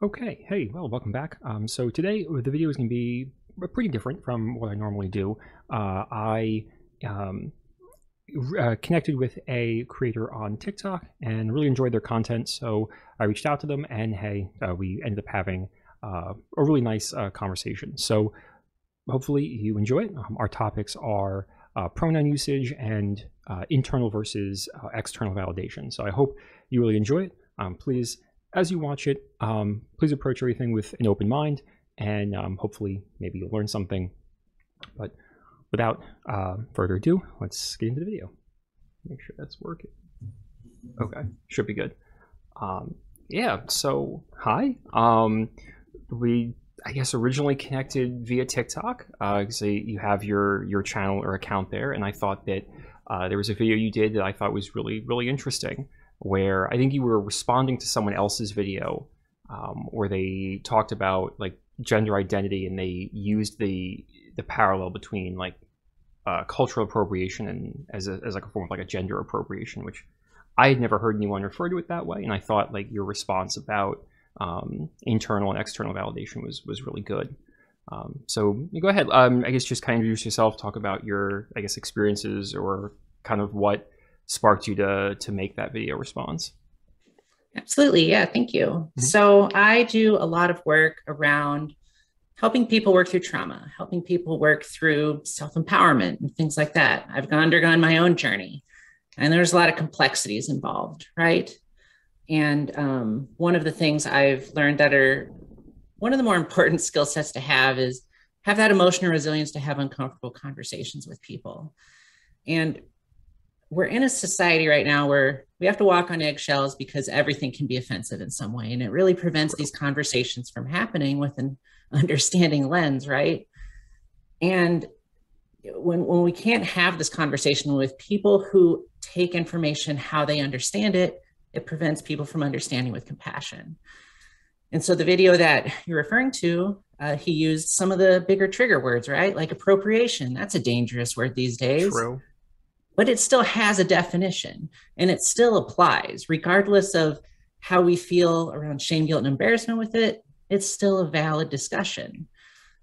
Okay, hey, well, welcome back. So today the video is going to be pretty different from what I normally do. I connected with a creator on TikTok and really enjoyed their content, so I reached out to them, and hey, we ended up having a really nice conversation. So hopefully you enjoy it. Our topics are pronoun usage and internal versus external validation. So I hope you really enjoy it. Please, as you watch it, please approach everything with an open mind, and hopefully maybe you'll learn something. But without further ado, let's get into the video. Make sure that's working. Okay, should be good. Yeah, so hi. We, I guess, originally connected via TikTok. So you have your channel or account there, and I thought that there was a video you did that I thought was really interesting, where I think you were responding to someone else's video where they talked about like gender identity, and they used the parallel between like cultural appropriation and as like a form of like a gender appropriation, which I had never heard anyone refer to it that way. And I thought like your response about internal and external validation was really good. So go ahead. I guess just kind of introduce yourself, talk about your, I guess, experiences or kind of what sparked you to make that video response. Absolutely, yeah, thank you. Mm-hmm. So I do a lot of work around helping people work through trauma, helping people work through self-empowerment and things like that. I've undergone my own journey, and there's a lot of complexities involved, right? And one of the things I've learned that are one of the more important skill sets to have is have that emotional resilience to have uncomfortable conversations with people. And we're in a society right now where we have to walk on eggshells because everything can be offensive in some way. And it really prevents these conversations from happening with an understanding lens, right? And when we can't have this conversation with people who take information how they understand it, it prevents people from understanding with compassion. And so the video that you're referring to, he used some of the bigger trigger words, right? Like appropriation, that's a dangerous word these days. True. But it still has a definition, and it still applies regardless of how we feel around shame, guilt, and embarrassment with it. It's still a valid discussion.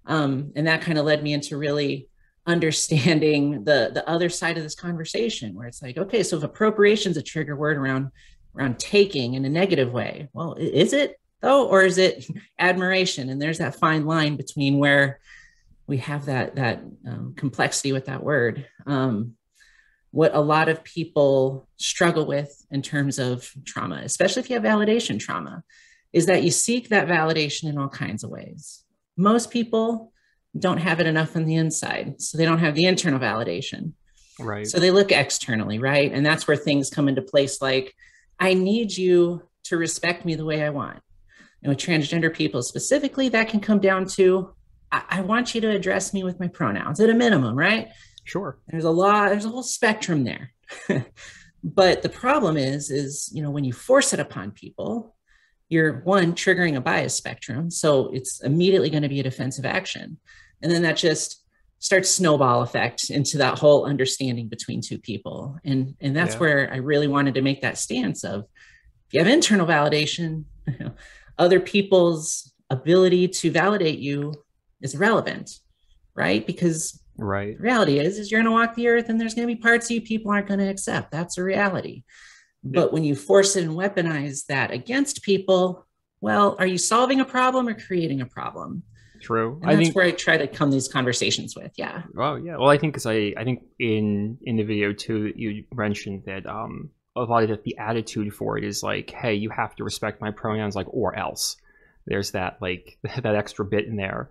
And that kind of led me into really understanding the other side of this conversation, where it's like, okay, so if appropriation is a trigger word around taking in a negative way, well, is it though, or is it admiration? And there's that fine line between where we have that complexity with that word. What a lot of people struggle with in terms of trauma, especially if you have validation trauma, is that you seek that validation in all kinds of ways. Most people don't have it enough on the inside, so they don't have the internal validation. Right. So they look externally, right? And that's where things come into place like, I need you to respect me the way I want. And with transgender people specifically, that can come down to, I want you to address me with my pronouns at a minimum, right? Sure. There's a whole spectrum there. But the problem is, you know, when you force it upon people, you're one, triggering a bias spectrum. So it's immediately going to be a defensive action. And then that just starts snowball effect into that whole understanding between two people. And that's where I really wanted to make that stance of, if you have internal validation, other people's ability to validate you is irrelevant, right? Because right. The reality is you're going to walk the earth, and there's going to be parts of you people aren't going to accept. That's a reality. Yeah. But when you force it and weaponize that against people, well, are you solving a problem or creating a problem? True. And that's where I try to come these conversations with. Yeah. Oh yeah. Well, I think because I think in the video too that you mentioned that a lot of the attitude for it is like, hey, you have to respect my pronouns, like, or else. There's that like that extra bit in there.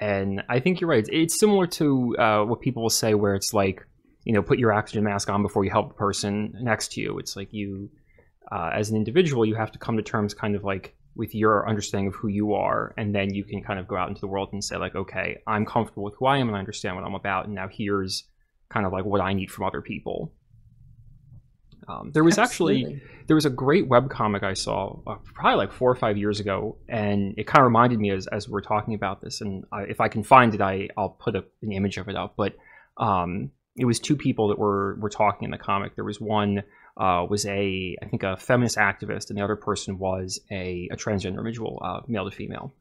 And I think you're right. It's similar to what people will say, where it's like, you know, put your oxygen mask on before you help the person next to you. It's like you, as an individual, you have to come to terms kind of like with your understanding of who you are. And then you can kind of go out into the world and say like, okay, I'm comfortable with who I am and I understand what I'm about. And now here's kind of like what I need from other people. There was there was a great webcomic I saw probably like 4 or 5 years ago, and it kind of reminded me as we were talking about this, and if I can find it, I'll put an image of it up, but it was two people that were talking in the comic. There was one was I think a feminist activist, and the other person was a transgender individual, male to female.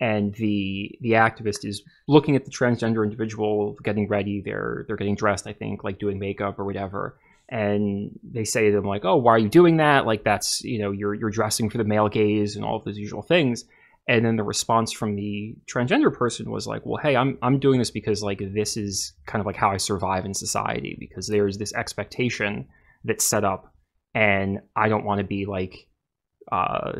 And the activist is looking at the transgender individual getting ready. They're getting dressed, I think, like doing makeup or whatever. And they say to them, like, "Oh, why are you doing that? Like, that's, you know, you're dressing for the male gaze and all of those usual things." And then the response from the transgender person was like, "Well, hey, I'm doing this because, like, this is kind of like how I survive in society, because there's this expectation that's set up, and I don't want to be, like,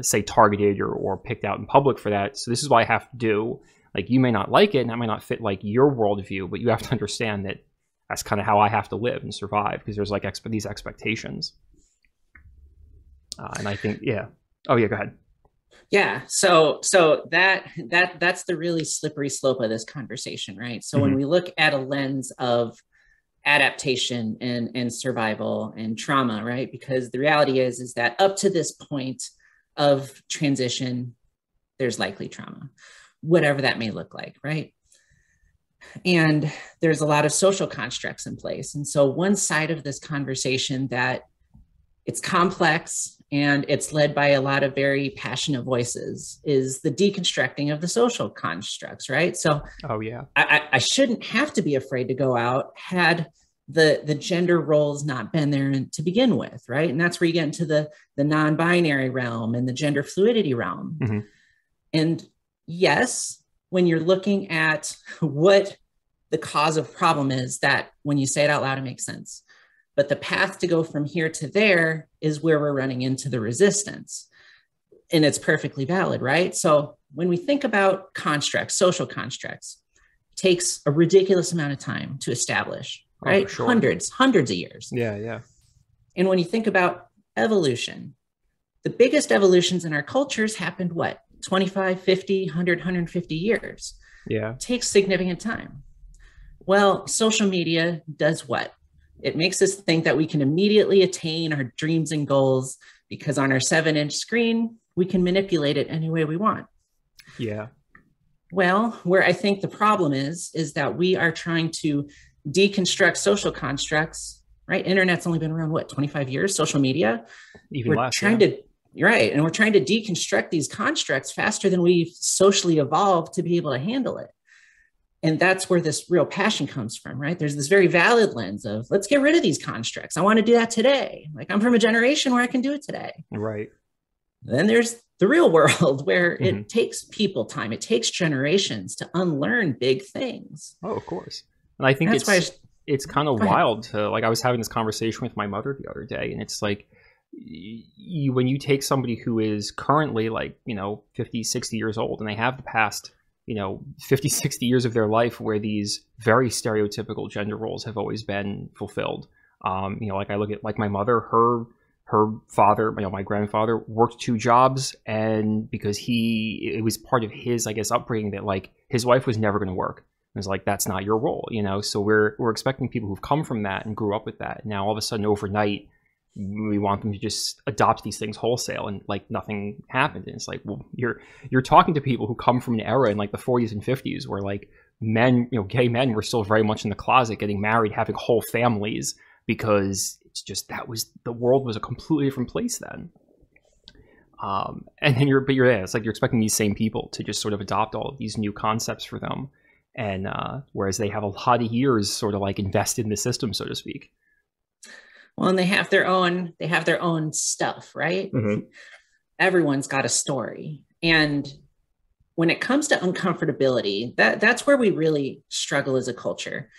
say targeted or picked out in public for that. So this is what I have to do. Like, you may not like it, and that might not fit, like, your worldview, but you have to understand that that's kind of how I have to live and survive, because there's, like, these expectations." And I think, yeah. Oh, yeah, go ahead. Yeah. So that's the really slippery slope of this conversation, right? So when we look at a lens of adaptation and survival and trauma, right? Because the reality is that up to this point of transition, there's likely trauma, whatever that may look like, right? And there's a lot of social constructs in place. And so one side of this conversation that it's complex and it's led by a lot of very passionate voices is the deconstructing of the social constructs, right? So oh, yeah. I shouldn't have to be afraid to go out had the gender roles not been there to begin with, right? And that's where you get into the non-binary realm and the gender fluidity realm. Mm-hmm. And yes, when you're looking at what the cause of problem is, that when you say it out loud, it makes sense. But the path to go from here to there is where we're running into the resistance. And it's perfectly valid, right? So when we think about constructs, social constructs, it takes a ridiculous amount of time to establish, right? Oh, for sure. Hundreds of years. Yeah, yeah. And when you think about evolution, the biggest evolutions in our cultures happened, what, 25, 50, 100, 150 years. Yeah. It takes significant time. Well, social media does what? It makes us think that we can immediately attain our dreams and goals because on our 7-inch screen, we can manipulate it any way we want. Yeah. Well, where I think the problem is that we are trying to deconstruct social constructs, right? Internet's only been around, what, 25 years, social media? Even less. Right. And we're trying to deconstruct these constructs faster than we've socially evolved to be able to handle it. And that's where this real passion comes from, right? There's this very valid lens of, let's get rid of these constructs. I want to do that today. Like, I'm from a generation where I can do it today. Right. Then there's the real world where it takes people time. It takes generations to unlearn big things. Oh, of course. And I think it's kind of wild to, like, I was having this conversation with my mother the other day, and it's like, when you take somebody who is currently, like, you know, 50, 60 years old, and they have the past, you know, 50, 60 years of their life where these very stereotypical gender roles have always been fulfilled. You know, like, I look at, like, my mother, her father, you know, my grandfather worked 2 jobs, and because it was part of his, I guess, upbringing that, like, his wife was never going to work. It's like, that's not your role, you know? So we're expecting people who've come from that and grew up with that. Now, all of a sudden, overnight, we want them to just adopt these things wholesale, and, like, nothing happened. And it's like, well, you're talking to people who come from an era in, like, the 40s and 50s where, like, men, you know, gay men were still very much in the closet, getting married, having whole families, because it's just, that was, the world was a completely different place then. And then you're there. It's like, you're expecting these same people to just sort of adopt all of these new concepts for them. And, whereas they have a lot of years sort of, like, invested in the system, so to speak. Well, and they have their own stuff, right? Mm-hmm. Everyone's got a story. And when it comes to uncomfortability, that's where we really struggle as a culture.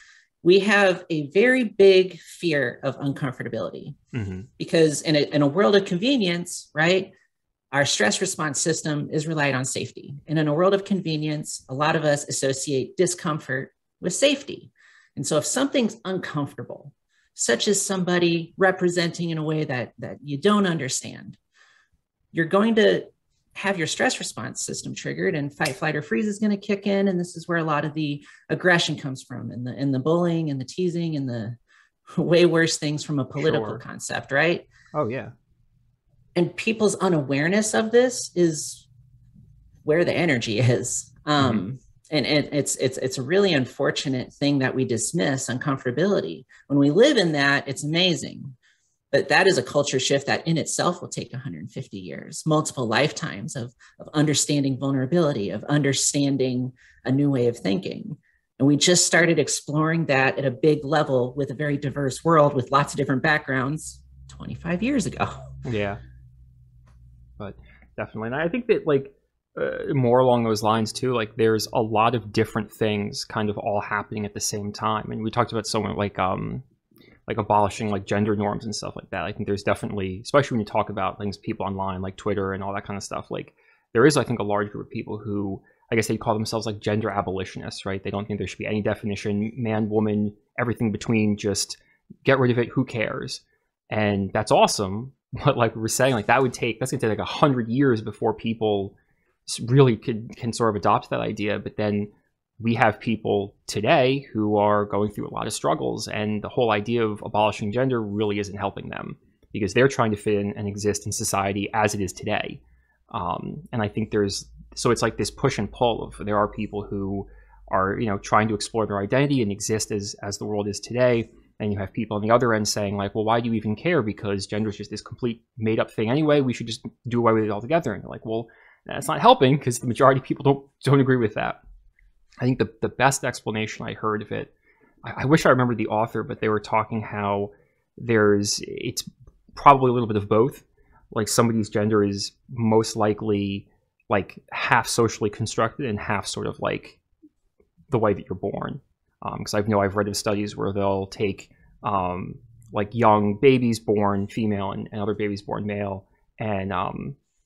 We have a very big fear of uncomfortability because in a world of convenience, right? Our stress response system is relied on safety. And in a world of convenience, a lot of us associate discomfort with safety. And so if something's uncomfortable, such as somebody representing in a way that you don't understand, you're going to have your stress response system triggered, and fight, flight, or freeze is going to kick in. And this is where a lot of the aggression comes from, and the bullying and the teasing and the way worse things from a political concept, right? Oh, yeah. And people's unawareness of this is where the energy is. And it's a really unfortunate thing that we dismiss uncomfortability. When we live in that, it's amazing. But that is a culture shift that in itself will take 150 years, multiple lifetimes of understanding vulnerability, of understanding a new way of thinking. And we just started exploring that at a big level with a very diverse world with lots of different backgrounds 25 years ago. Yeah, but definitely. And I think that more along those lines too, like there's a lot of different things kind of all happening at the same time. And we talked about someone like abolishing like gender norms and stuff like that. I think there's definitely, especially when you talk about things, people online, like Twitter and all that kind of stuff, like there is, I think, a large group of people who, I guess they call themselves like gender abolitionists, right? They don't think there should be any definition, man, woman, everything between, just get rid of it, who cares? And that's awesome. But like we were saying, like that's gonna take like 100 years before people really can sort of adopt that idea. But then we have people today who are going through a lot of struggles, and the whole idea of abolishing gender really isn't helping them because they're trying to fit in and exist in society as it is today. And I think so it's like this push and pull of, there are people who are, you know, trying to explore their identity and exist as the world is today. And you have people on the other end saying like, well, why do you even care? Because gender is just this complete made up thing anyway, we should just do away with it altogether. And you're like, well, that's not helping because the majority of people don't agree with that. I think the best explanation I heard of it, I wish I remembered the author, but they were talking how it's probably a little bit of both. Like somebody's gender is most likely like half socially constructed and half sort of like the way that you're born. Because I've read of studies where they'll take like young babies born female and other babies born male, and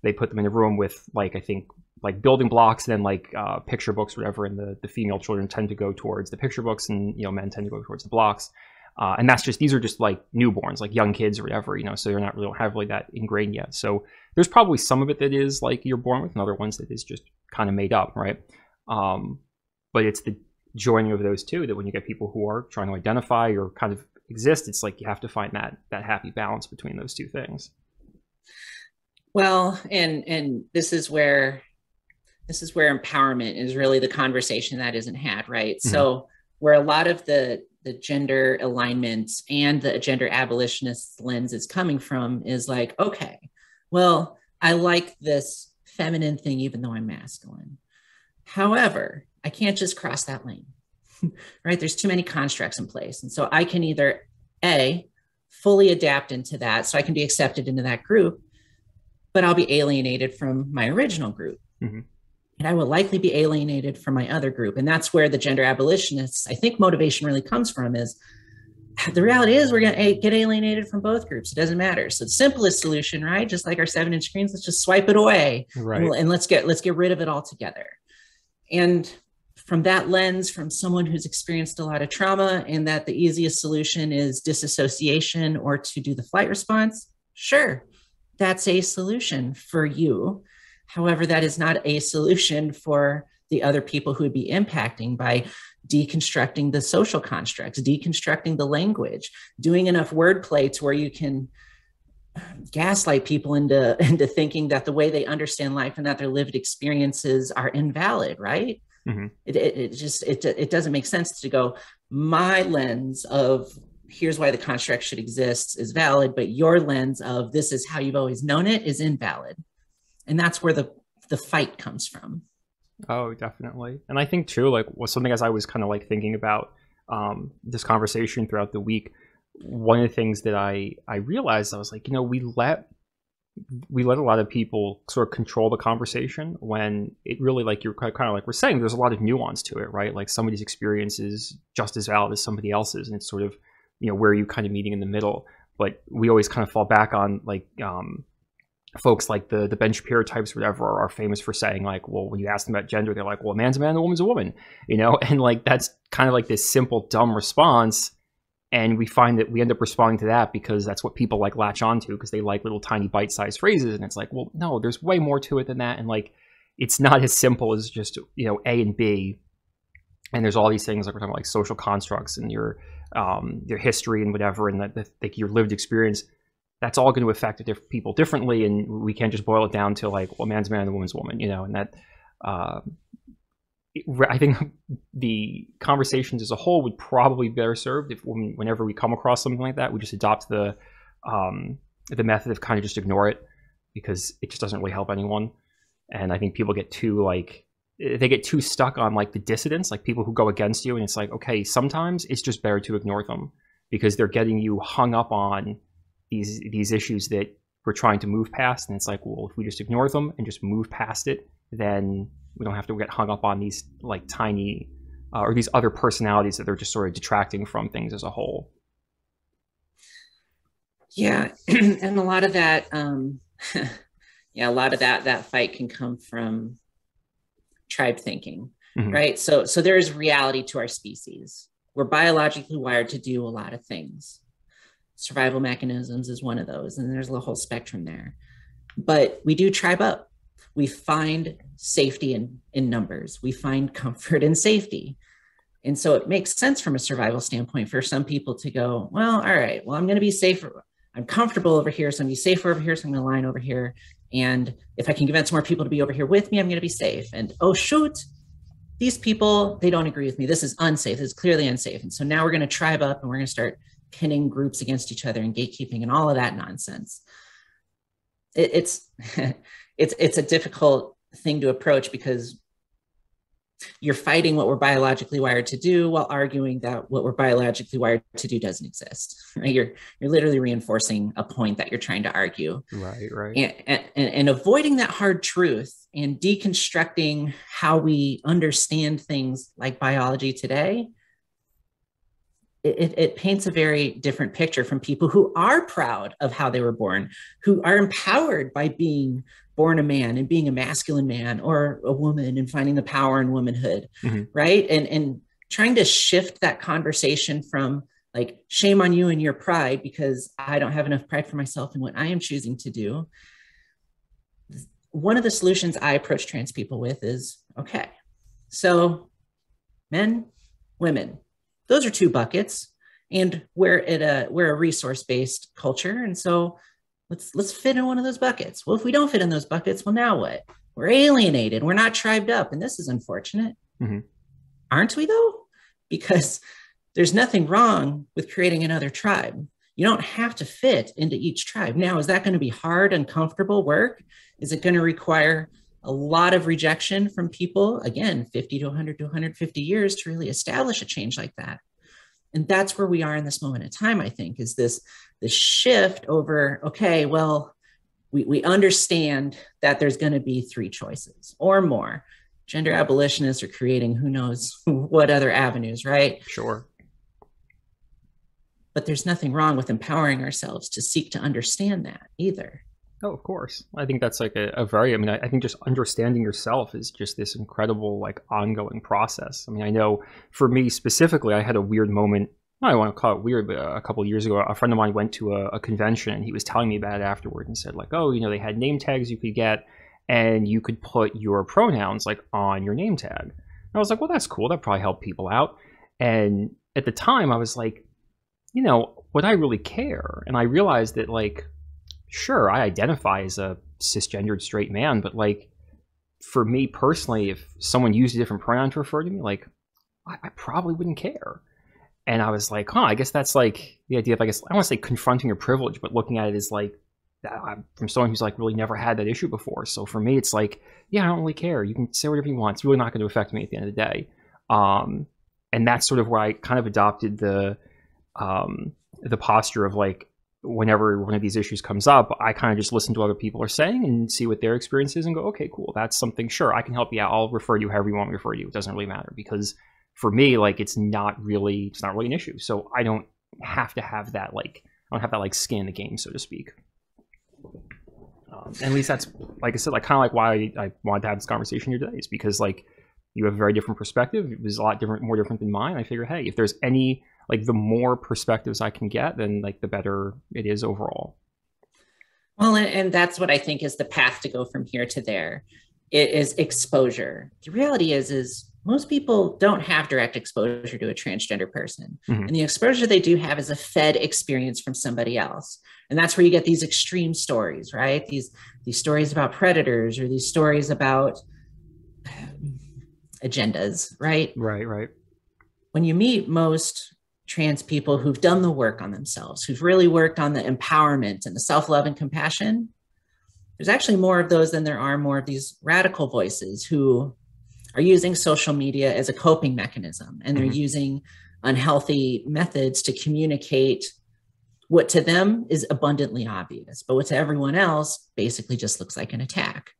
they put them in a room with like, I think, like building blocks and then like picture books, whatever, and the female children tend to go towards the picture books and, you know, men tend to go towards the blocks. And these are just like newborns, like young kids or whatever, you know, so they don't have really that ingrained yet. So there's probably some of it that is like you're born with and other ones that is just kind of made up, right? But it's the joining of those two that when you get people who are trying to identify or kind of exist, it's like you have to find that happy balance between those two things. Well, and this is where empowerment is really the conversation that isn't had, right? Mm-hmm. So where a lot of the gender alignment and the gender abolitionist lens is coming from is like, okay, well, I like this feminine thing, even though I'm masculine. However, I can't just cross that lane, right? There's too many constructs in place. And so I can either A, fully adapt into that so I can be accepted into that group, but I'll be alienated from my original group. Mm-hmm. And I will likely be alienated from my other group. And that's where the gender abolitionists, I think, motivation really comes from, is the reality is we're going to get alienated from both groups. It doesn't matter. So the simplest solution, right? Just like our 7-inch screens, let's just swipe it away, right? And let's get rid of it altogether. And from that lens, from someone who's experienced a lot of trauma and that the easiest solution is disassociation or to do the flight response, sure, that's a solution for you. However, that is not a solution for the other people who would be impacting by deconstructing the social constructs, deconstructing the language, doing enough wordplay to where you can gaslight people into thinking that the way they understand life and that their lived experiences are invalid, right? Mm-hmm. It doesn't make sense to go, my lens of here's why the construct should exist is valid, but your lens of this is how you've always known it is invalid. And that's where the fight comes from. Oh, definitely. And I think too, like, was something as I was kind of like thinking about this conversation throughout the week, one of the things that I realized, I was like, you know, we let a lot of people sort of control the conversation when it really, like you're kind of like we're saying, there's a lot of nuance to it, right? Like somebody's experience is just as valid as somebody else's. And it's sort of, you know, where are you kind of meeting in the middle? But we always kind of fall back on like, folks like the Ben Shapiro types, whatever, are famous for saying like, well, when you ask them about gender, they're like, well, a man's a man, a woman's a woman, you know? And like, that's kind of like this simple, dumb response. And we find that we end up responding to that because that's what people like latch onto because they like little tiny bite-sized phrases. And it's like, well, no, there's way more to it than that. And like, it's not as simple as just, you know, A and B. And there's all these things like we're talking about, like social constructs and your history and whatever, and like your lived experience. That's all going to affect people differently, and we can't just boil it down to like, well, man's man and a woman's woman, you know. And that I think the conversations as a whole would probably be better served if whenever we come across something like that, we just adopt the the method of kind of just ignore it, because it just doesn't really help anyone. And I think people get too, like, they get too stuck on like the dissidents, like people who go against you. And it's like, okay, sometimes it's just better to ignore them, because they're getting you hung up on these issues that we're trying to move past. And it's like, well, if we just ignore them and just move past it, then we don't have to get hung up on these like tiny or these other personalities that they're just sort of detracting from things as a whole. Yeah. And a lot of that, yeah, a lot of that fight can come from tribe thinking, mm-hmm. right? So there is reality to our species. We're biologically wired to do a lot of things. Survival mechanisms is one of those, and there's a whole spectrum there. But we do tribe up. We find safety in numbers. We find comfort in safety. And so it makes sense from a survival standpoint for some people to go, well, all right, well, I'm going to be safer. I'm comfortable over here, so I'm going to be safer over here, so I'm going to line over here. And if I can convince more people to be over here with me, I'm going to be safe. And oh, shoot, these people, they don't agree with me. This is unsafe. This is clearly unsafe. And so now we're going to tribe up, and we're going to start pinning groups against each other and gatekeeping and all of that nonsense. It's a difficult thing to approach, because you're fighting what we're biologically wired to do while arguing that what we're biologically wired to do doesn't exist, right? You're literally reinforcing a point that you're trying to argue. Right. And avoiding that hard truth and deconstructing how we understand things like biology today, it paints a very different picture from people who are proud of how they were born, who are empowered by being born a man and being a masculine man or a woman and finding the power in womanhood, mm-hmm. right? And trying to shift that conversation from like, shame on you and your pride, because I don't have enough pride for myself in what I am choosing to do. One of the solutions I approach trans people with is, okay, so men, women, those are two buckets, and we're a resource-based culture. And so let's fit in one of those buckets. Well, if we don't fit in those buckets, well, now what? We're alienated. We're not tribed up. And this is unfortunate. Mm-hmm. Aren't we though? Because there's nothing wrong with creating another tribe. You don't have to fit into each tribe. Now, is that going to be hard, uncomfortable work? Is it going to require a lot of rejection from people, again, 50 to 100 to 150 years to really establish a change like that? And that's where we are in this moment in time, I think, is this shift over, okay, well, we understand that there's going to be three choices or more. Gender abolitionists are creating who knows what other avenues, right? Sure. But there's nothing wrong with empowering ourselves to seek to understand that either. Oh, of course. I think that's like I think just understanding yourself is just this incredible, like, ongoing process. I mean, I know for me specifically, I had a weird moment. I don't want to call it weird, but a couple of years ago, a friend of mine went to a convention, and he was telling me about it afterward and said, like, oh, you know, they had name tags you could get, and you could put your pronouns, like, on your name tag. And I was like, well, that's cool. That probably helped people out. And at the time, I was like, you know, would I really care? And I realized that, like, sure, I identify as a cisgendered straight man, but like, for me personally, if someone used a different pronoun to refer to me, like, I probably wouldn't care. And I was like, I guess that's like the idea of, I guess, I don't want to say confronting your privilege, but looking at it as like, I'm from someone who's like really never had that issue before. So for me, it's like, yeah, I don't really care. You can say whatever you want. It's really not going to affect me at the end of the day. And that's sort of where I kind of adopted the posture of like, whenever one of these issues comes up, I kind of just listen to what other people are saying and see what their experience is and go, okay, cool, that's something, sure, I can help you out. I'll refer to you however you want me to refer to you. It doesn't really matter, because for me, like, it's not really an issue. So I don't have to have that, like, skin in the game, so to speak. And at least that's, like I said, like, kind of like why I wanted to have this conversation here today, is because, like, you have a very different perspective. It was a lot different, more different than mine. I figure, hey, if there's any, like, the more perspectives I can get, then like the better it is overall. Well, and that's what I think is the path to go from here to there. It is exposure. The reality is most people don't have direct exposure to a transgender person. Mm-hmm. And the exposure they do have is a fed experience from somebody else. And that's where you get these extreme stories, right? These stories about predators, or these stories about agendas, right? Right. When you meet most trans people who've done the work on themselves, who've really worked on the empowerment and the self-love and compassion, there's actually more of those than there are more of these radical voices who are using social media as a coping mechanism. And they're using unhealthy methods to communicate what to them is abundantly obvious, but what to everyone else basically just looks like an attack.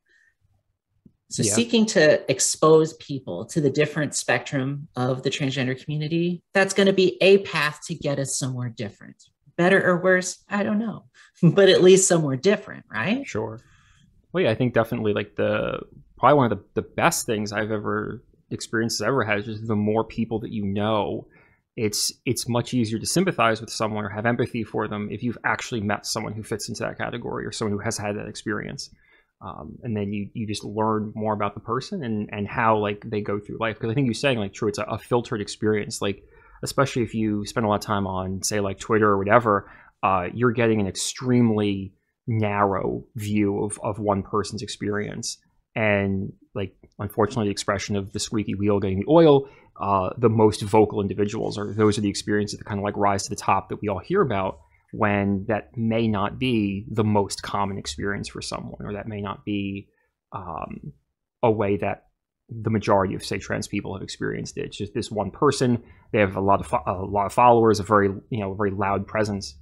So seeking to expose people to the different spectrum of the transgender community, that's going to be a path to get us somewhere different. Better or worse, I don't know, but at least somewhere different, right? Sure. Well, yeah, I think definitely like probably one of the best things I've ever experienced, is just the more people that you know, it's much easier to sympathize with someone or have empathy for them if you've actually met someone who fits into that category or someone who has had that experience. And then you just learn more about the person and how like they go through life. Because I think you're saying like, true, it's a filtered experience. Like, especially if you spend a lot of time on say like Twitter or whatever, you're getting an extremely narrow view of one person's experience. And like, unfortunately, the expression of the squeaky wheel getting the oil, the most vocal individuals those are the experiences that kind of like rise to the top that we all hear about, when that may not be the most common experience for someone, or that may not be a way that the majority of, say, trans people have experienced it. It's just this one person. They have a lot of followers, a very loud presence,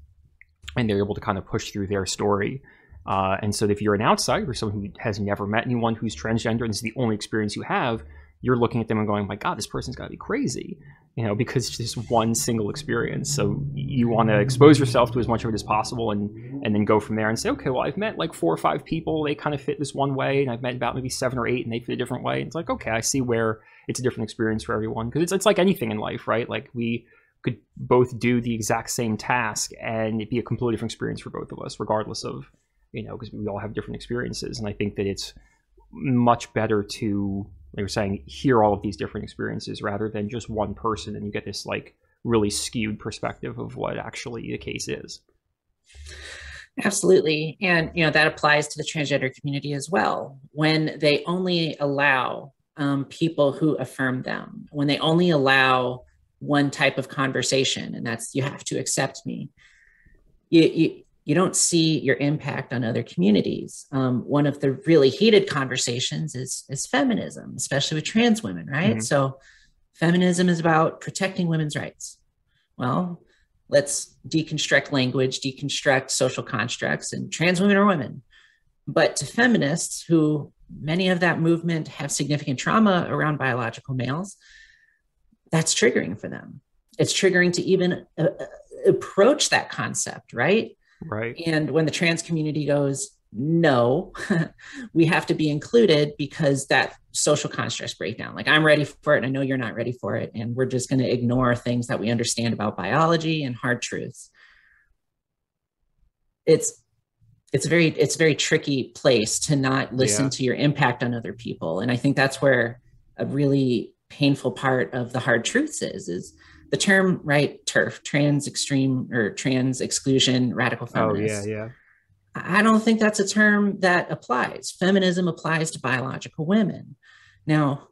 and they're able to kind of push through their story. And so if you're an outsider or someone who has never met anyone who's transgender, and this is the only experience you have, you're looking at them and going, my God, this person's got to be crazy, you know, because it's just one single experience. So you want to expose yourself to as much of it as possible and then go from there and say, okay, well, I've met like 4 or 5 people. They kind of fit this one way. And I've met about maybe 7 or 8 and they fit a different way. And it's like, okay, I see where it's a different experience for everyone. Because it's like anything in life, right? Like we could both do the exact same task and it'd be a completely different experience for both of us, regardless of, you know, because we all have different experiences. And I think that it's much better to, like we're saying, hear all of these different experiences rather than just one person, and you get this like really skewed perspective of what actually the case is. Absolutely. And, you know, that applies to the transgender community as well. When they only allow people who affirm them, when they only allow one type of conversation, and that's, you have to accept me, you don't see your impact on other communities. One of the really heated conversations is feminism, especially with trans women, right? Mm-hmm. So feminism is about protecting women's rights. Well, let's deconstruct language, deconstruct social constructs, and trans women are women. But to feminists, who many of that movement have significant trauma around biological males, that's triggering for them. It's triggering to even approach that concept, right? Right. And when the trans community goes, no, we have to be included because that social constructs break down. Like, I'm ready for it, and I know you're not ready for it. And we're just going to ignore things that we understand about biology and hard truths. It's a very tricky place to not listen to your impact on other people. And I think that's where a really painful part of the hard truths is the term, right, TERF, trans extreme or trans exclusion radical feminist. Oh, yeah. I don't think that's a term that applies. Feminism applies to biological women. Now,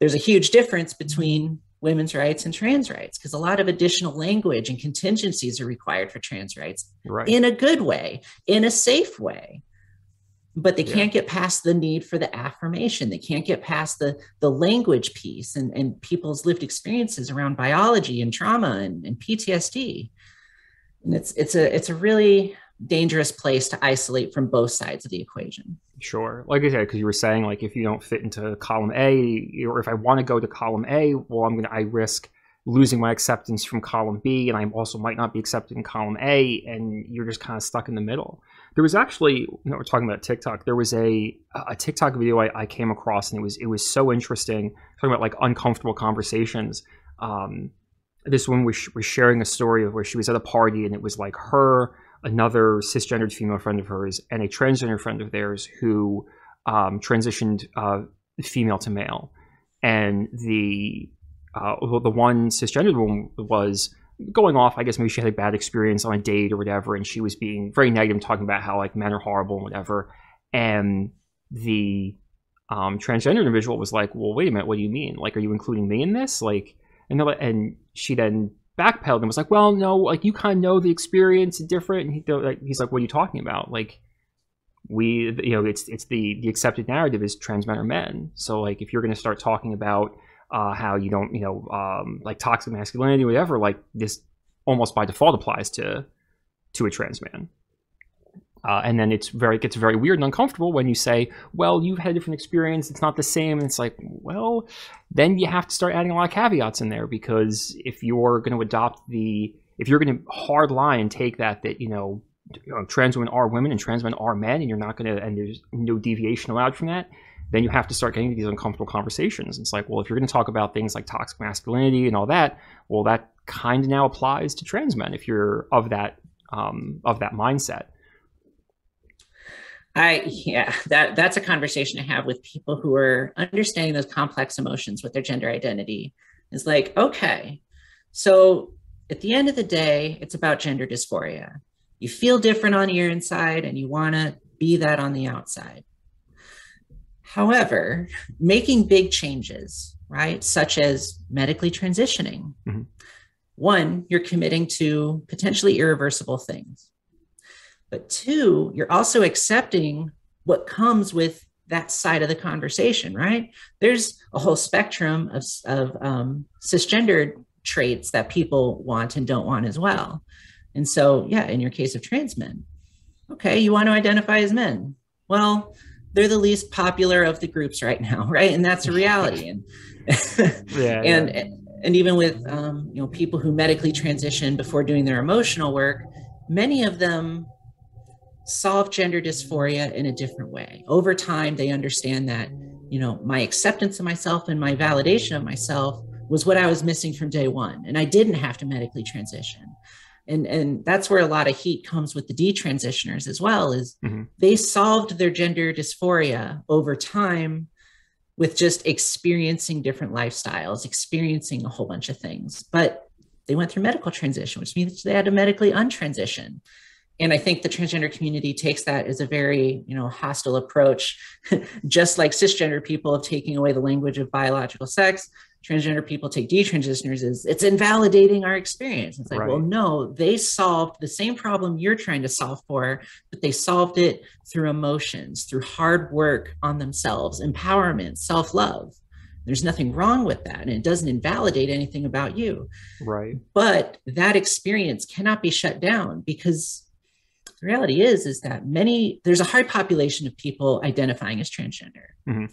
there's a huge difference between women's rights and trans rights, because a lot of additional language and contingencies are required for trans rights, right, in a good way, in a safe way. But they can't get past the need for the affirmation. They can't get past the language piece and people's lived experiences around biology and trauma and PTSD. And it's a really dangerous place to isolate from both sides of the equation. Sure. Like I said, because you were saying, like, if you don't fit into column A, or if I want to go to column A, well, I risk losing my acceptance from column B, and I also might not be accepted in column A, and you're just kind of stuck in the middle. There was actually, we're talking about TikTok, there was a TikTok video I came across, and it was so interesting, talking about like uncomfortable conversations. This woman was sharing a story of where she was at a party, and it was like her, another cisgendered female friend of hers, and a transgender friend of theirs who transitioned female to male. And the one cisgendered woman was going off, I guess maybe she had a bad experience on a date or whatever, and she was being very negative, talking about how like men are horrible and whatever. And the transgender individual was like, well, wait a minute, what do you mean? Like, are you including me in this? Like, and she then backpedaled and was like, well, no, like you kind of know the experience is different. And he's like, what are you talking about? Like, we, you know, it's the accepted narrative is trans men are men. So like, if you're going to start talking about how you don't, you know, like toxic masculinity or whatever, like this almost by default applies to a trans man. And then it gets very weird and uncomfortable when you say, well, you've had a different experience, it's not the same. And it's like, well, then you have to start adding a lot of caveats in there, because if you're going to hard line and take that, you know, trans women are women and trans men are men, and you're not going to, and there's no deviation allowed from that, then you have to start getting these uncomfortable conversations. And it's like, well, if you're going to talk about things like toxic masculinity and all that, well, that kind of now applies to trans men if you're of that mindset. That's a conversation I have with people who are understanding those complex emotions with their gender identity. It's like, okay, so at the end of the day, it's about gender dysphoria. You feel different on your inside and you want to be that on the outside. However, making big changes, right, such as medically transitioning, mm-hmm. One, you're committing to potentially irreversible things. But two, you're also accepting what comes with that side of the conversation, right? There's a whole spectrum of cisgendered traits that people want and don't want as well. And so, yeah, in your case of trans men, okay, you want to identify as men. Well, they're the least popular of the groups right now, right? And that's a reality. And and even with you know, people who medically transition before doing their emotional work, many of them solve gender dysphoria in a different way. Over time, they understand that, you know, my acceptance of myself and my validation of myself was what I was missing from day one, and I didn't have to medically transition. And that's where a lot of heat comes with the detransitioners as well, is mm-hmm. They solved their gender dysphoria over time with just experiencing different lifestyles, experiencing a whole bunch of things, but they went through medical transition, which means they had to medically untransition. And I think the transgender community takes that as a very, you know, hostile approach, just like cisgender people of taking away the language of biological sex. Transgender people take detransitioners as it's invalidating our experience. It's like, right. Well, no, they solved the same problem you're trying to solve for, but they solved it through emotions, through hard work on themselves, empowerment, self-love. There's nothing wrong with that. And it doesn't invalidate anything about you. Right. But that experience cannot be shut down, because the reality is that there's a high population of people identifying as transgender. Mm-hmm.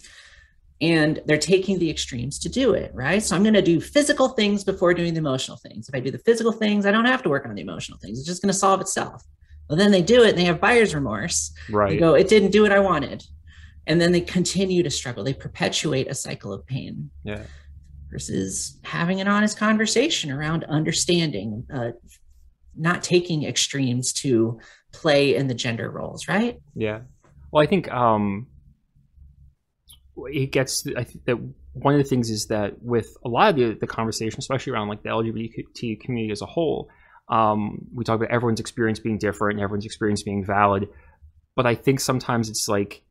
And they're taking the extremes to do it, right? So I'm going to do physical things before doing the emotional things. If I do the physical things, I don't have to work on the emotional things. It's just going to solve itself. Well, then they do it and they have buyer's remorse. Right. They go, it didn't do what I wanted. And then they continue to struggle. They perpetuate a cycle of pain. Yeah. Versus having an honest conversation around understanding, not taking extremes to play in the gender roles, right? Yeah. Well, I think I think that one of the things is that with a lot of the conversation, especially around like the LGBT community as a whole, we talk about everyone's experience being different and everyone's experience being valid. But I think sometimes it's like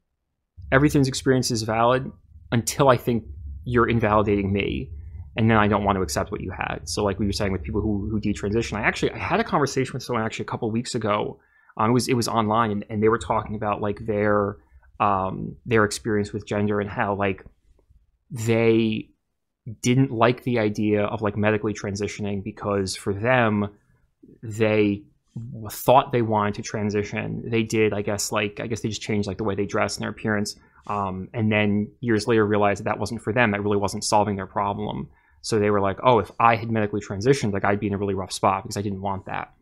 everything's experience is valid until I think you're invalidating me. And then I don't want to accept what you had. So like we were saying with people who detransition, I had a conversation with someone actually a couple of weeks ago. It was online, and they were talking about like their experience with gender and how like they didn't like the idea of like medically transitioning, because for them, they thought they wanted to transition. They did, I guess they just changed like the way they dress and their appearance. And then years later realized that wasn't for them. That really wasn't solving their problem. So they were like, oh, if I had medically transitioned, like I'd be in a really rough spot because I didn't want that.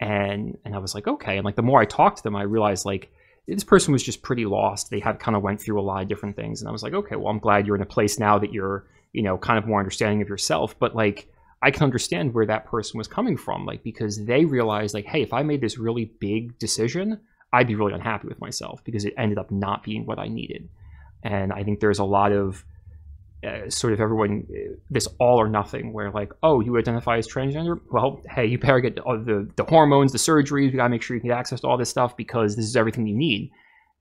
And I was like, okay. And like the more I talked to them, I realized like this person was just pretty lost. They had kind of went through a lot of different things. And I was like, okay, well, I'm glad you're in a place now that you're, you know, kind of more understanding of yourself. But like, I can understand where that person was coming from, like, because they realized like, hey, if I made this really big decision, I'd be really unhappy with myself because it ended up not being what I needed. And I think there's a lot of sort of everyone, this all or nothing, where like, oh, you identify as transgender? Well, hey, you better get the hormones, the surgeries, we gotta make sure you can get access to all this stuff because this is everything you need.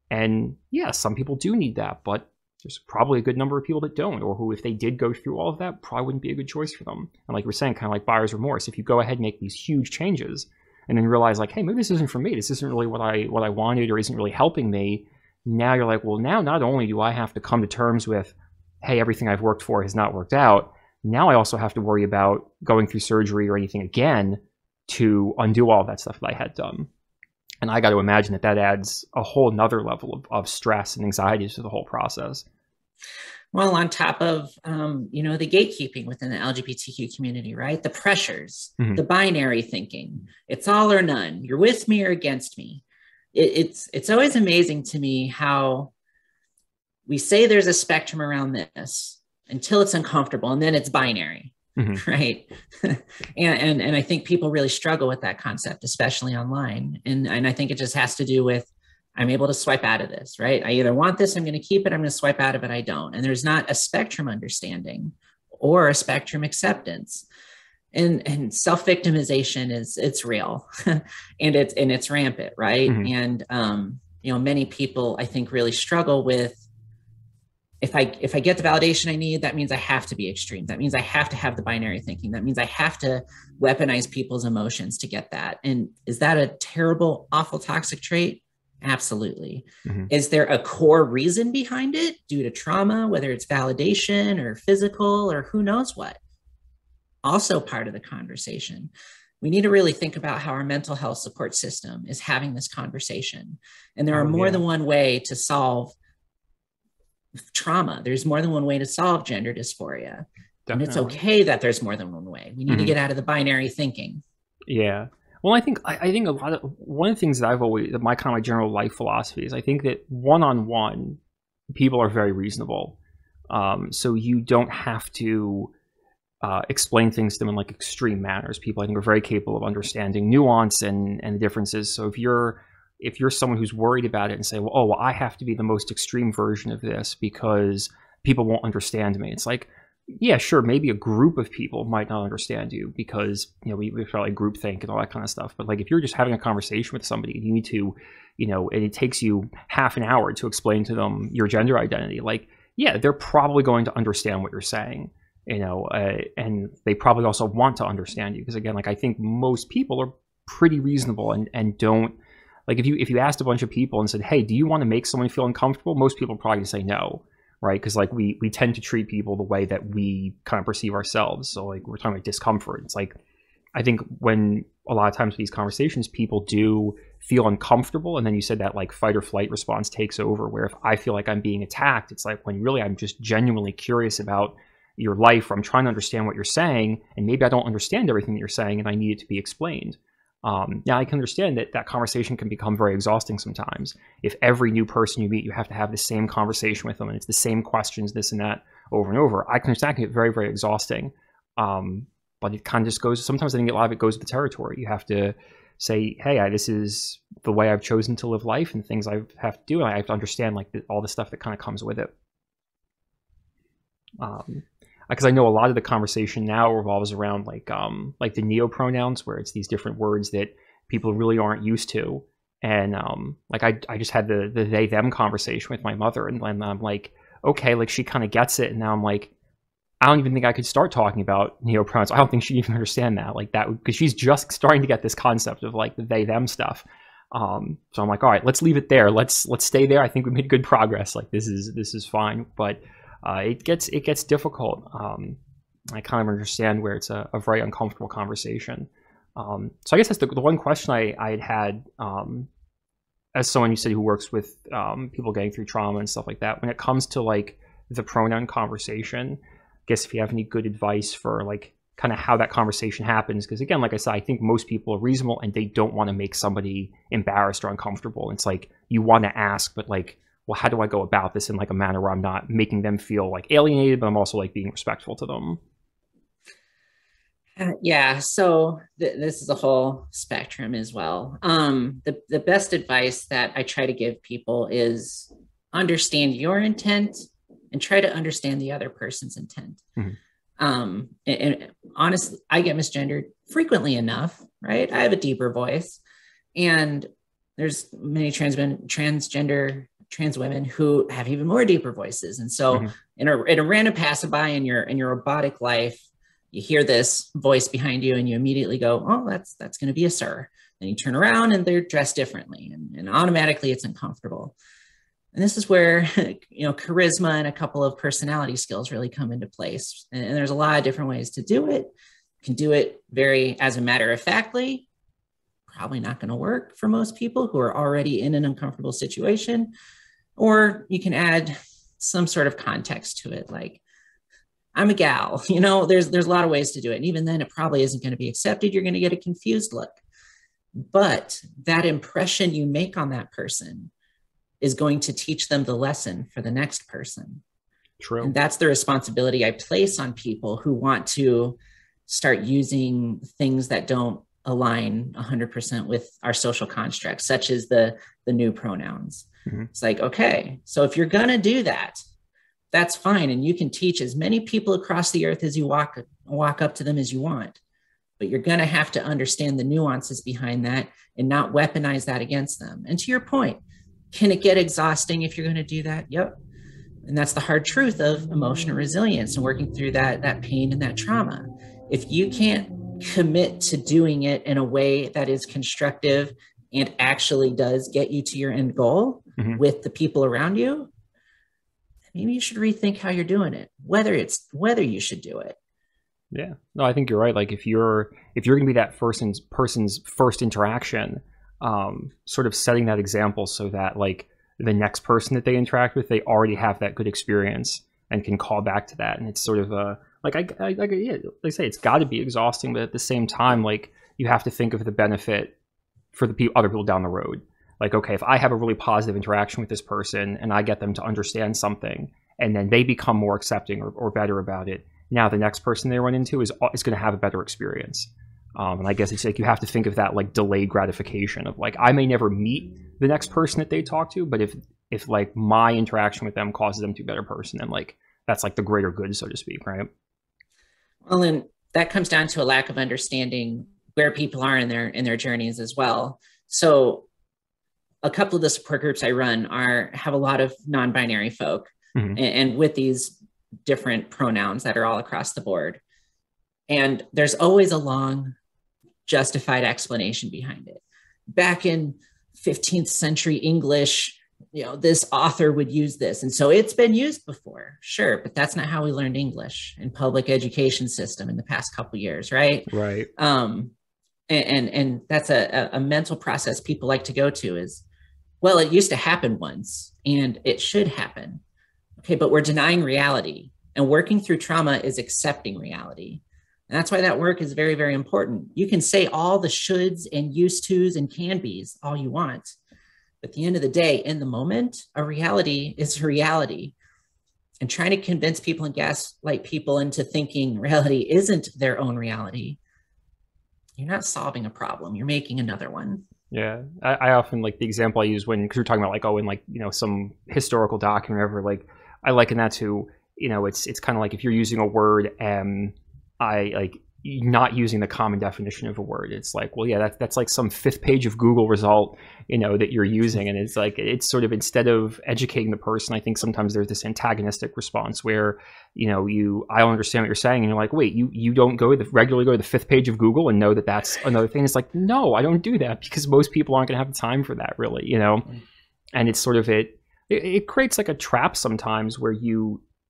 And yeah, some people do need that, but There's probably a good number of people that don't, or who, if they did go through all of that, probably wouldn't be a good choice for them. And like we're saying, kind of like buyer's remorse, if you go ahead and make these huge changes and then realize like, hey, maybe this isn't for me, this isn't really what I wanted, or isn't really helping me, now you're like, well, now not only do I have to come to terms with, hey, everything I've worked for has not worked out, now I also have to worry about going through surgery or anything again to undo all that stuff that I had done. And I got to imagine that that adds a whole nother level of stress and anxiety to the whole process. Well, on top of, the gatekeeping within the LGBTQ community, right? The pressures, the binary thinking, it's all or none. You're with me or against me. It's always amazing to me how we say there's a spectrum around this until it's uncomfortable, and then it's binary, right? and I think people really struggle with that concept, especially online. And I think it just has to do with, I'm able to swipe out of this, right? I either want this, I'm going to keep it, I'm going to swipe out of it, I don't. And there's not a spectrum understanding or a spectrum acceptance. And self-victimization it's real and it's rampant, right? And many people I think really struggle with, if I get the validation I need, that means I have to be extreme. That means I have to have the binary thinking. That means I have to weaponize people's emotions to get that. And is that a terrible, awful, toxic trait? Absolutely. Is there a core reason behind it due to trauma, whether it's validation or physical or who knows what? Also part of the conversation. We need to really think about how our mental health support system is having this conversation. And there are more than one way to solve trauma. There's more than one way to solve gender dysphoria. Definitely. And it's okay that there's more than one way. We need to get out of the binary thinking. Yeah. Well, I think one of the things that I've always, my kind of like general life philosophy is, I think that one-on-one people are very reasonable. So you don't have to explain things to them in like extreme manners. People, I think, are very capable of understanding nuance and differences. So if you're someone who's worried about it and say, well, I have to be the most extreme version of this because people won't understand me. It's like, yeah, sure, maybe a group of people might not understand you because, we feel like groupthink and all that kind of stuff. But like, if you're just having a conversation with somebody and you need to, and it takes you half an hour to explain to them your gender identity, like, yeah, they're probably going to understand what you're saying, and they probably also want to understand you. Because again, like, I think most people are pretty reasonable and don't, like, if you asked a bunch of people and said, hey, do you want to make someone feel uncomfortable? Most people probably say no. Right? Because like we tend to treat people the way that we kind of perceive ourselves. So like we're talking about discomfort. It's like, I think when a lot of times these conversations, people do feel uncomfortable. And then you said that like fight or flight response takes over, where if I feel like I'm being attacked, it's like when really I'm just genuinely curious about your life, or I'm trying to understand what you're saying. And maybe I don't understand everything that you're saying and I need it to be explained. Now I can understand that conversation can become very exhausting sometimes. If every new person you meet, you have to have the same conversation with them and it's the same questions, this and that, over and over, I can understand it can get very, very exhausting. But it kind of just goes, sometimes I think a lot of it goes with the territory. You have to say, hey, this is the way I've chosen to live life and things I have to do. And I have to understand like all the stuff that kind of comes with it. Because I know a lot of the conversation now revolves around like the neopronouns, where it's these different words that people really aren't used to. And I just had the they them conversation with my mother, and I'm like, okay, like she kind of gets it, and now I'm like, I don't even think I could start talking about neopronouns. I don't think she'd even understand that, like that, because she's just starting to get this concept of like the they them stuff. So I'm like, all right, let's leave it there. Let's stay there. I think we made good progress. Like this is fine, but. It gets difficult. I kind of understand where it's a very uncomfortable conversation. So I guess that's the one question I had as someone you said who works with people getting through trauma and stuff like that. When it comes to like the pronoun conversation, I guess if you have any good advice for like kind of how that conversation happens, because again, like I said, I think most people are reasonable and they don't want to make somebody embarrassed or uncomfortable. It's like you want to ask, but like, well, how do I go about this in like a manner where I'm not making them feel like alienated, but I'm also like being respectful to them? Yeah. So this is a whole spectrum as well. The best advice that I try to give people is understand your intent and try to understand the other person's intent. And honestly, I get misgendered frequently enough, right? I have a deeper voice, and there's many transgender trans women who have even more deeper voices. And so in a random passerby in your robotic life, you hear this voice behind you and you immediately go, oh, that's going to be a sir. And you turn around and they're dressed differently, and automatically it's uncomfortable. And this is where, you know, charisma and a couple of personality skills really come into place. And there's a lot of different ways to do it. You can do it very as a matter of factly, probably not going to work for most people who are already in an uncomfortable situation. Or you can add some sort of context to it, like, I'm a gal, you know, there's a lot of ways to do it. And even then it probably isn't going to be accepted. You're going to get a confused look, but that impression you make on that person is going to teach them the lesson for the next person. True. And that's the responsibility I place on people who want to start using things that don't align 100% with our social constructs, such as the new pronouns. Mm-hmm. It's like, okay, so if you're going to do that, that's fine. And you can teach as many people across the earth as you walk up to them as you want, but you're going to have to understand the nuances behind that and not weaponize that against them. And to your point, can it get exhausting if you're going to do that? Yep. And that's the hard truth of emotional resilience and working through that pain and that trauma. If you can't commit to doing it in a way that is constructive and actually does get you to your end goal with the people around you, maybe you should rethink how you're doing it, whether you should do it. Yeah, no, I think you're right. Like if you're going to be that person's first interaction, sort of setting that example so that like the next person that they interact with, they already have that good experience and can call back to that. And it's sort of like I say, it's got to be exhausting, but at the same time, like you have to think of the benefit for the other people down the road. Like, okay, if I have a really positive interaction with this person and I get them to understand something and then they become more accepting or better about it, now the next person they run into is going to have a better experience. And I guess it's like you have to think of that like delayed gratification of like, I may never meet the next person that they talk to, but if like my interaction with them causes them to be a better person, then like that's like the greater good, so to speak, right? Well, and that comes down to a lack of understanding where people are in their journeys as well. So a couple of the support groups I run have a lot of non-binary folk and with these different pronouns that are all across the board. And there's always a long justified explanation behind it. Back in 15th century English, you know, this author would use this. And so it's been used before, sure, but that's not how we learned English in public education system in the past couple of years, right? Right. And that's a mental process people like to go to is, well, it used to happen once and it should happen. Okay, but we're denying reality, and working through trauma is accepting reality. And that's why that work is very, very important. You can say all the shoulds and used tos and can be's all you want, but at the end of the day, in the moment, a reality is reality. And trying to convince people and gaslight people into thinking reality isn't their own reality, you're not solving a problem, you're making another one. Yeah, I often like the example I use because we're talking about like, oh, in like, you know, some historical document or whatever, like I liken that to, you know, it's kind of like if you're using a word and I like not using the common definition of a word, it's like, well, yeah, that's like some fifth page of Google result, you know, that you're using. And it's like, it's sort of, instead of educating the person, I think sometimes there's this antagonistic response where, you know, I don't understand what you're saying. And you're like, wait, you don't regularly go to the fifth page of Google and know that that's another thing. It's like, no, I don't do that because most people aren't going to have the time for that really, you know? And it's sort of, it creates like a trap sometimes where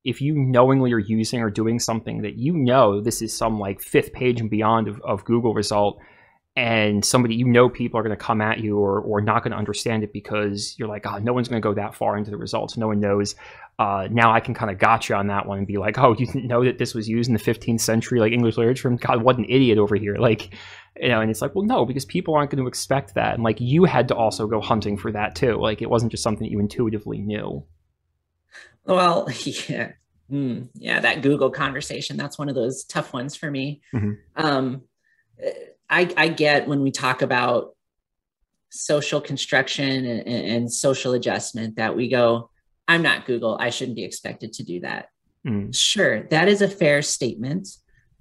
if you knowingly are using or doing something that you know this is some like fifth page and beyond of Google result, and somebody, you know, people are going to come at you or not going to understand it because you're like, oh, no one's going to go that far into the results. No one knows. Now I can kind of gotcha on that one and be like, oh, you didn't know that this was used in the 15th century, like English literature? God, what an idiot over here. Like, you know, and it's like, well, no, because people aren't going to expect that. And like, you had to also go hunting for that too. Like, it wasn't just something that you intuitively knew. Well, yeah. Yeah, that Google conversation, that's one of those tough ones for me. I get when we talk about social construction and social adjustment that we go, I'm not Google, I shouldn't be expected to do that. Sure, that is a fair statement.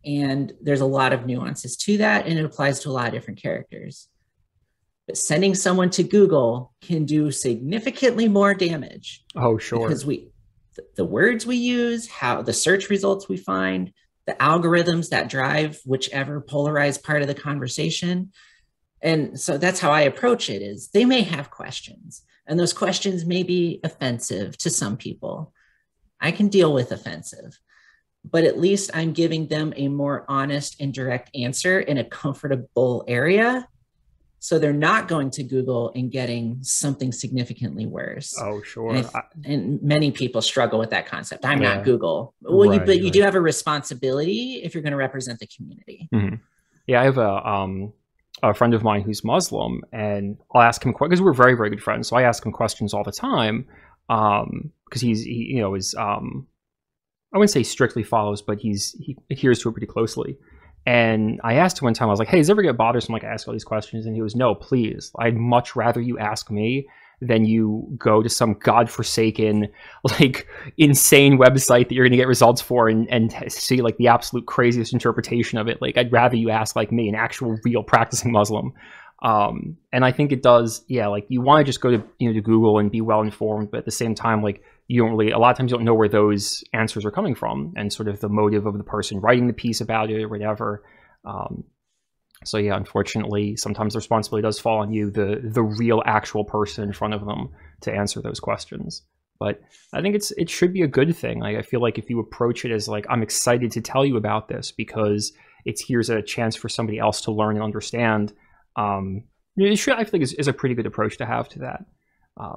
And there's a lot of nuances to that, and it applies to a lot of different characters. sending someone to Google can do significantly more damage. Oh, sure. Because the words we use, how the search results we find, the algorithms that drive whichever polarized part of the conversation. And so that's how I approach it, is they may have questions, and those questions may be offensive to some people. I can deal with offensive, but at least I'm giving them a more honest and direct answer in a comfortable area. So they're not going to Google and getting something significantly worse. Oh, sure. And many people struggle with that concept. I'm not Google. Well, you do have a responsibility if you're going to represent the community. Mm-hmm. Yeah, I have a friend of mine who's Muslim, and I'll ask him because we're very, very good friends. So I ask him questions all the time because I wouldn't say strictly follows, but he adheres to it pretty closely. And I asked him one time, I was like, hey, does it ever get bothersome? Like, I ask all these questions. And he was, no, please. I'd much rather you ask me than you go to some godforsaken, like, insane website that you're going to get results for and see, like, the absolute craziest interpretation of it. Like, I'd rather you ask, like, me, an actual real practicing Muslim. And I think it does, yeah, like, you want to just go to, to Google and be well-informed, but at the same time, like, you don't really, a lot of times you don't know where those answers are coming from and sort of the motive of the person writing the piece about it or whatever. So yeah, unfortunately, sometimes the responsibility does fall on you, the real actual person in front of them, to answer those questions. But I think it should be a good thing. Like, I feel like if you approach it as like, I'm excited to tell you about this because here's a chance for somebody else to learn and understand, it should, I think, is a pretty good approach to have to that.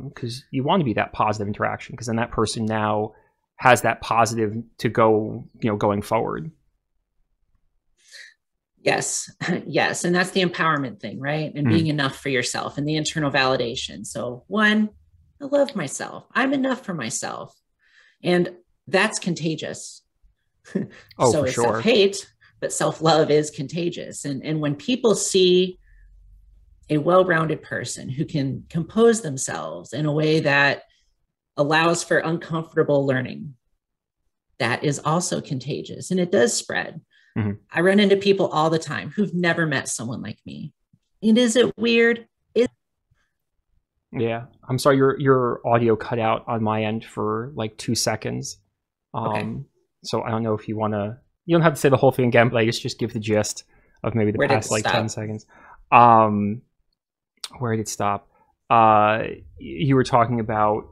Because you want to be that positive interaction, because then that person now has that positive to go, going forward. Yes. Yes. And that's the empowerment thing, right? And being enough for yourself and the internal validation. So one, I love myself. I'm enough for myself. And that's contagious. Oh, so for it's sure. Self-hate, but self-love is contagious. And when people see a well-rounded person who can compose themselves in a way that allows for uncomfortable learning, that is also contagious, and it does spread. Mm-hmm. I run into people all the time who've never met someone like me. And is it weird? Yeah. I'm sorry, your audio cut out on my end for like 2 seconds. Okay. So I don't know if you don't have to say the whole thing again, but I just give the gist of maybe the past like 10 seconds. Where did it stop? You were talking about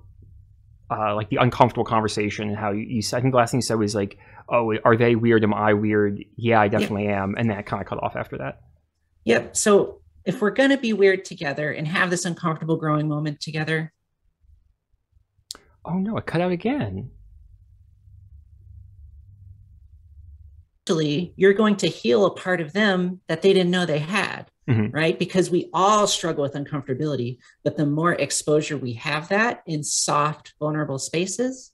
like the uncomfortable conversation and how you I think the last thing you said was like, oh, are they weird? Am I weird? Yeah, I definitely am. And that kind of cut off after that. Yep. So if we're going to be weird together and have this uncomfortable growing moment together. Oh no, it cut out again. Actually, you're going to heal a part of them that they didn't know they had. Mm-hmm. Right? Because we all struggle with uncomfortability, but the more exposure we have that in soft, vulnerable spaces,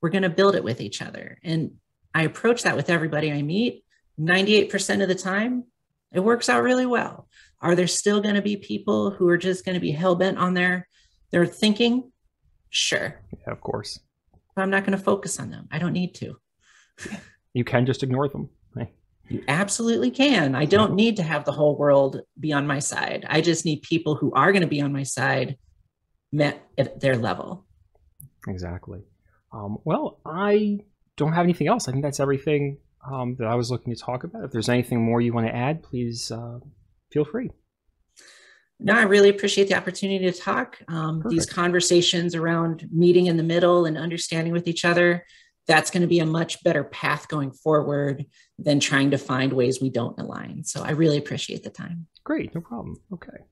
we're going to build it with each other. And I approach that with everybody I meet. 98% of the time, it works out really well. Are there still going to be people who are just going to be hell-bent on their thinking? Sure. Yeah, of course. But I'm not going to focus on them. I don't need to. You can just ignore them. You absolutely can. I don't need to have the whole world be on my side. I just need people who are going to be on my side met at their level. Exactly. Well, I don't have anything else. I think that's everything that I was looking to talk about. If there's anything more you want to add, please feel free. No, I really appreciate the opportunity to talk. These conversations around meeting in the middle and understanding with each other, that's going to be a much better path going forward than trying to find ways we don't align. So I really appreciate the time. Great. No problem. Okay.